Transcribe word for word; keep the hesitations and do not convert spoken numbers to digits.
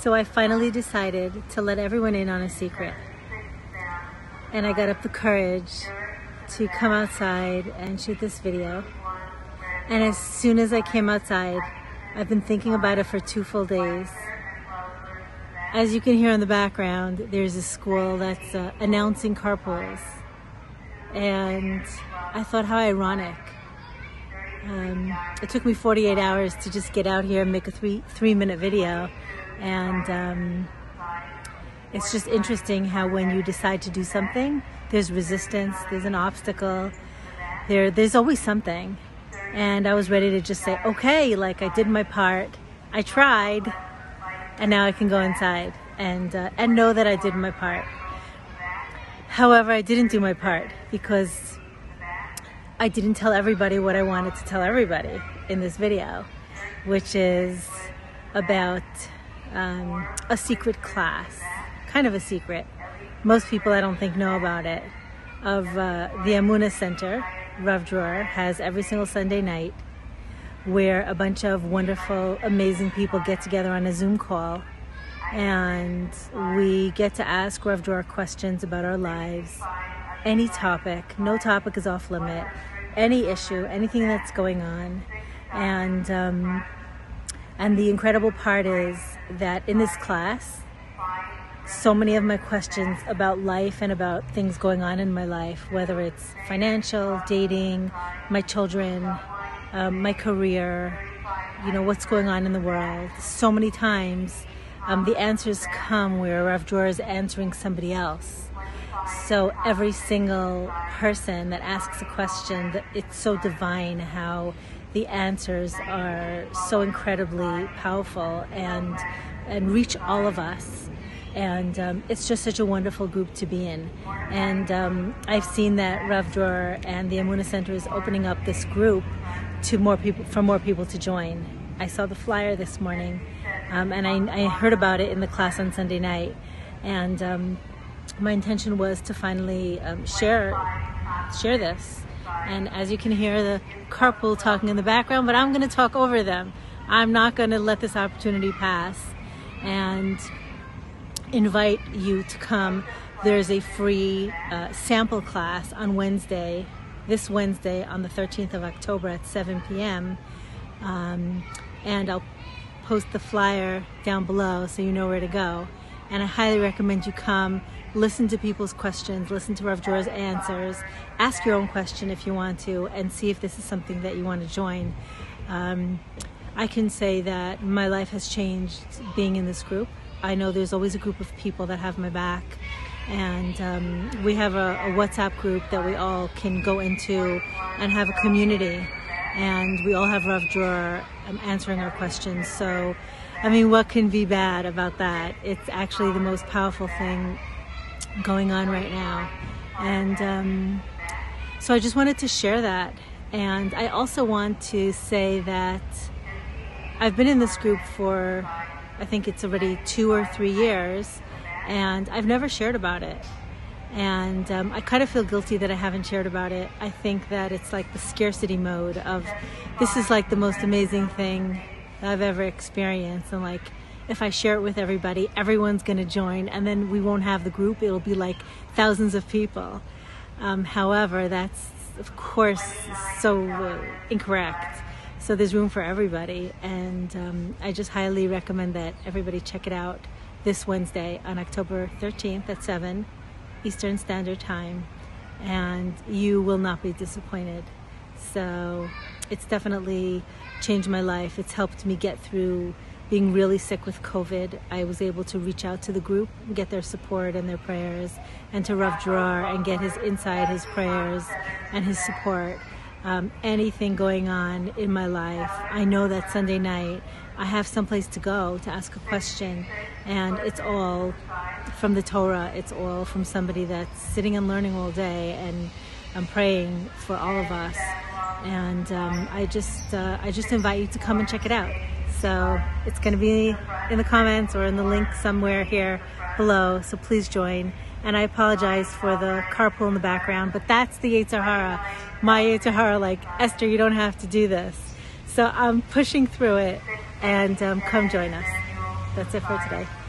So I finally decided to let everyone in on a secret. And I got up the courage to come outside and shoot this video. And as soon as I came outside, I've been thinking about it for two full days. As you can hear in the background, there's a school that's uh, announcing car pools. And I thought, how ironic. Um, it took me forty-eight hours to just get out here and make a three, three minute video. And um, it's just interesting how when you decide to do something, there's resistance, there's an obstacle, there, there's always something. And I was ready to just say, okay, like I did my part, I tried. And now I can go inside and, uh, and know that I did my part. However, I didn't do my part because I didn't tell everybody what I wanted to tell everybody in this video, which is about um, a secret class, kind of a secret. Most people I don't think know about it, of uh, the Amuna Center, Rav Dror, has every single Sunday night, where a bunch of wonderful, amazing people get together on a Zoom call and we get to ask Rav Dror questions about our lives, any topic, no topic is off limit, any issue, anything that's going on. And, um, and the incredible part is that in this class, so many of my questions about life and about things going on in my life, whether it's financial, dating, my children, Um, my career, you know, what's going on in the world. So many times um, the answers come where Rav Dror is answering somebody else. So every single person that asks a question, that it's so divine how the answers are so incredibly powerful and, and reach all of us. And um, it's just such a wonderful group to be in. And um, I've seen that Rav Dror and the Amuna Center is opening up this group to more people, for more people to join. I saw the flyer this morning, um, and I, I heard about it in the class on Sunday night. And um, my intention was to finally um, share, share this. And as you can hear the carpool talking in the background, but I'm gonna talk over them. I'm not gonna let this opportunity pass. And invite you to come. There's a free uh, sample class on Wednesday, this Wednesday on the thirteenth of October at seven p m Um, and I'll post the flyer down below so you know where to go. And I highly recommend you come, listen to people's questions, listen to Rav Dror's answers, ask your own question if you want to, and see if this is something that you want to join. Um, I can say that my life has changed being in this group. I know there's always a group of people that have my back, and um, we have a, a WhatsApp group that we all can go into and have a community, and we all have Rav Dror um, answering our questions. So, I mean, what can be bad about that? It's actually the most powerful thing going on right now. And um, so I just wanted to share that. And I also want to say that I've been in this group for, I think it's already two or three years, and I've never shared about it. And um, I kind of feel guilty that I haven't shared about it. I think that it's like the scarcity mode of, this is like the most amazing thing that I've ever experienced. And like, if I share it with everybody, everyone's gonna join, and then we won't have the group. It'll be like thousands of people. Um, however, that's of course so uh, incorrect. So there's room for everybody, and um, I just highly recommend that everybody check it out this Wednesday on October thirteenth at seven Eastern Standard Time, and you will not be disappointed. So it's definitely changed my life. It's helped me get through being really sick with COVID. I was able to reach out to the group, get their support and their prayers, and to Rav Dror and get his insight, his prayers, and his support. Um, anything going on in my life, I know that Sunday night I have someplace to go to ask a question, and it's all from the Torah. It's all from somebody that's sitting and learning all day, and I'm praying for all of us. And um, I just, uh, I just invite you to come and check it out. So it's going to be in the comments or in the link somewhere here below. So please join. And I apologize for the carpool in the background, but that's the Yetzer Hara. My Yetzer Hara, like, Esther, you don't have to do this. So I'm pushing through it, and um, come join us. That's it for today.